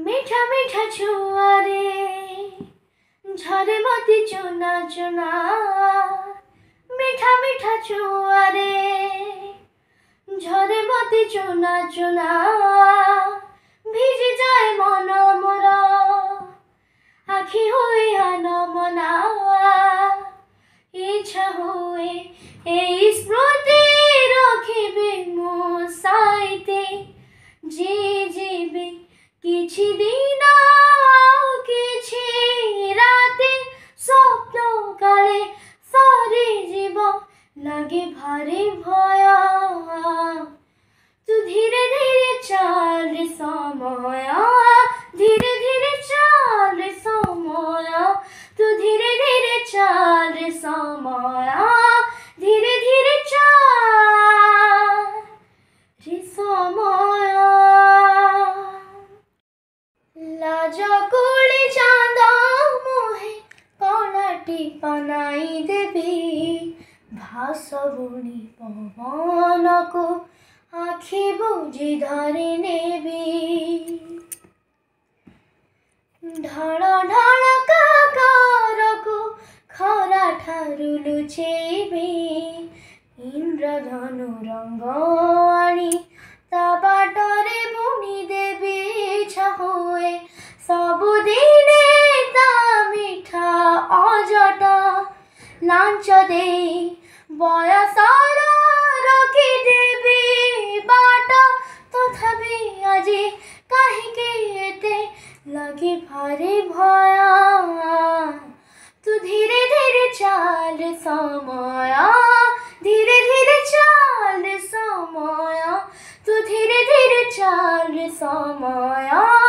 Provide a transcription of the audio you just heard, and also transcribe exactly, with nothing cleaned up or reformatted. मीठा मीठा छुआ रे झरे मोती चुना चुना, मीठा मीठा छुआ रे झरे मोती चुना चुना, भिजे जाए मन मोर आखि हुए अनमना, इच्छा हुए ए स्मृति रखिबे मो साइते जे जीवे किछि दिन किछि राते स्वप्न काले सारे जीव लगे भारी भय। तू धीरे धीरे चल रे समय, धीरे धीरे चल रे समय, तू धीरे धीरे चल रे समय, धीरे धीरे चल रे समय। लाजकुड़ी चांदा मोहे कणाटी बनाई देवी, भासवुणी पवन को आखि बुझी धरे नेबी। ढाण ढाण काकर को खरा ठारू लुचेबी, इंद्रधनु रंग आनी ता बाटरे बुनी देवी। इच्छा हुए सबुदिने ता मिठा अजटा लांच दे बयसर रखी देवी बाट, तथापि आजी काहिके एते लगे भारी भय। तू धीरे धीरे चल रे समय, धीरे धीरे चल रे समय, तू धीरे धीरे चल रे समय।